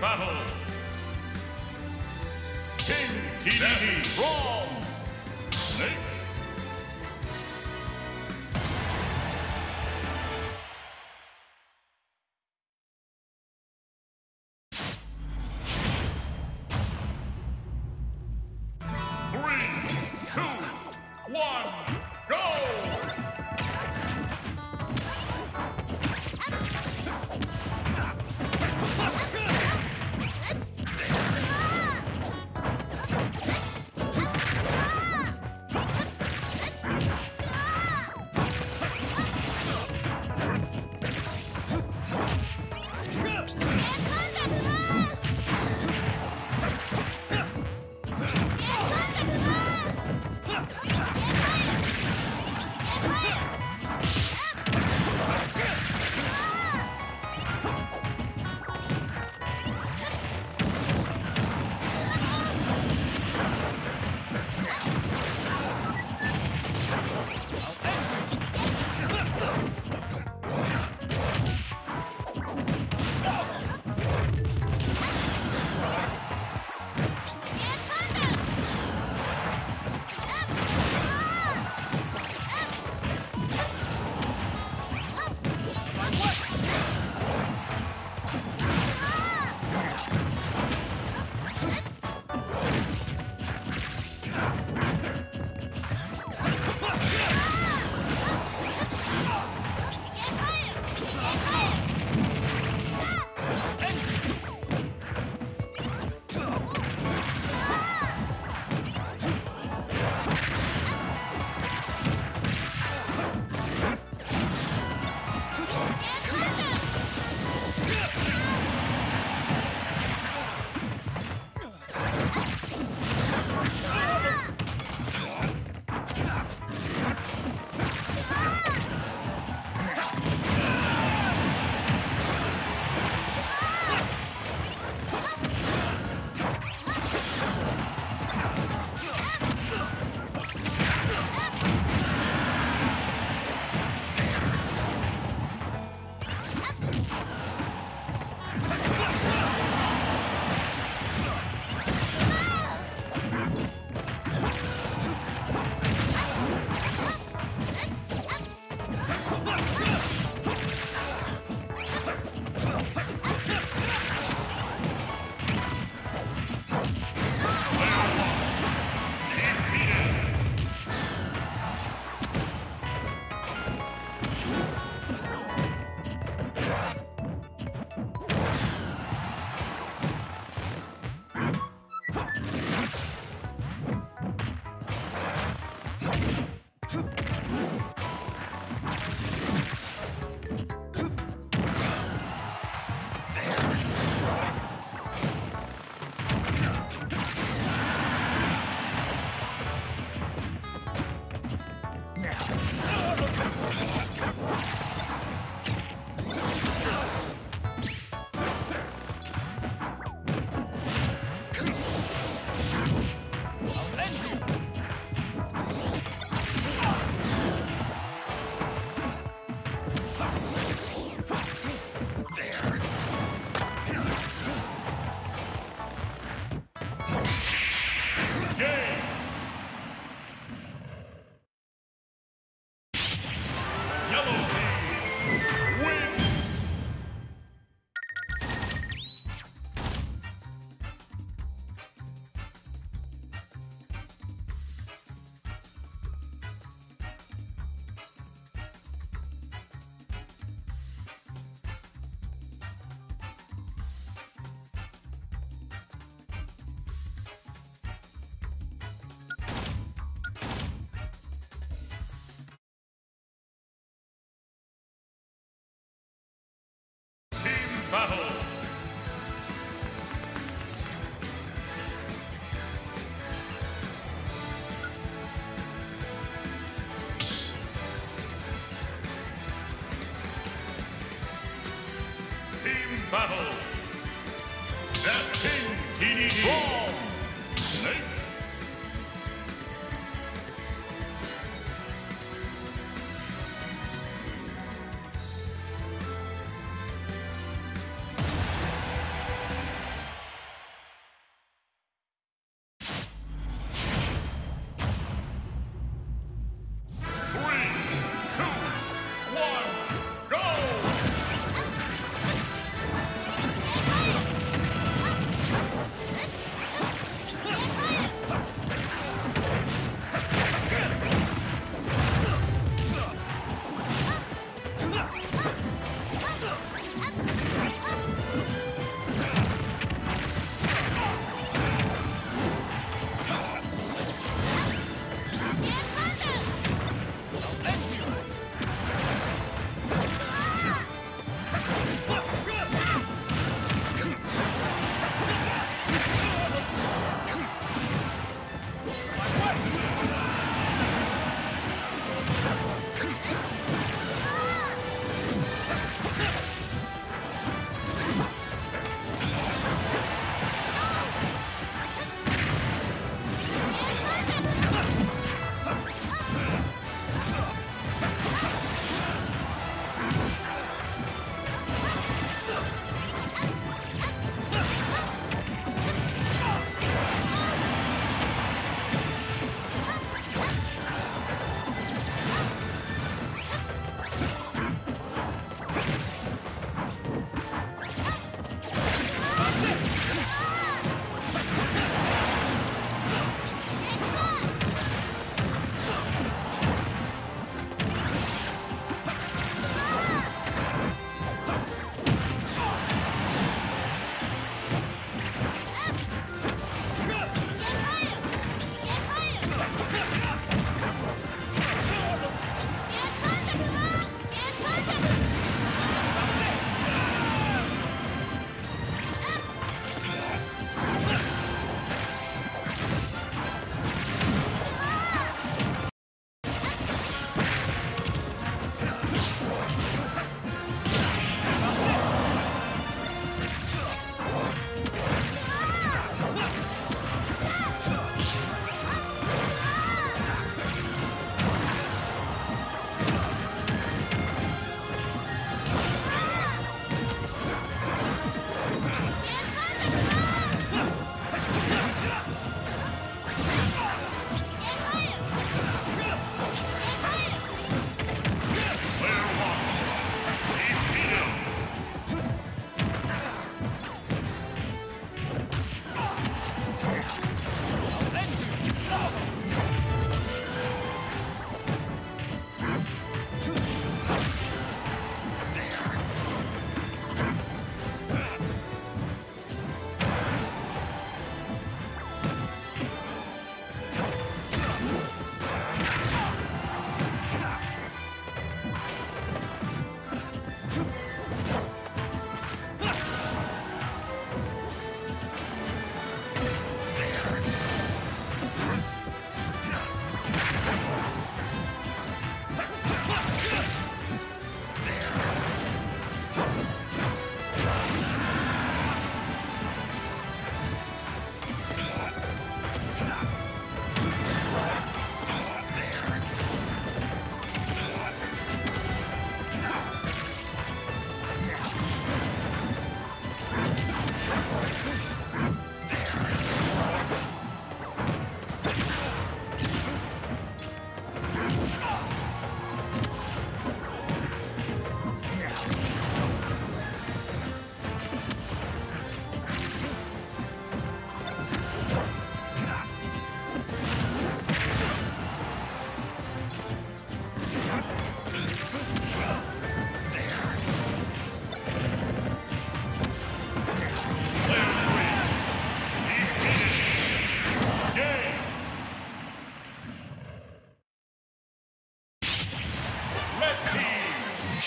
Battle. King TDD. Wrong. Snake. Battle! Team Battle! The King DDD! Ball! Snake! Fire!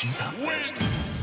She outburst.